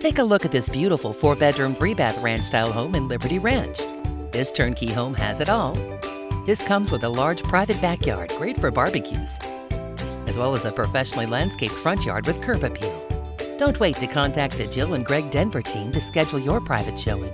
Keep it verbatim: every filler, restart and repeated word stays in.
Take a look at this beautiful four-bedroom, three-bath ranch-style home in Liberty Ranch. This turnkey home has it all. This comes with a large private backyard, great for barbecues, as well as a professionally landscaped front yard with curb appeal. Don't wait to contact the Jill and Greg Denver team to schedule your private showing.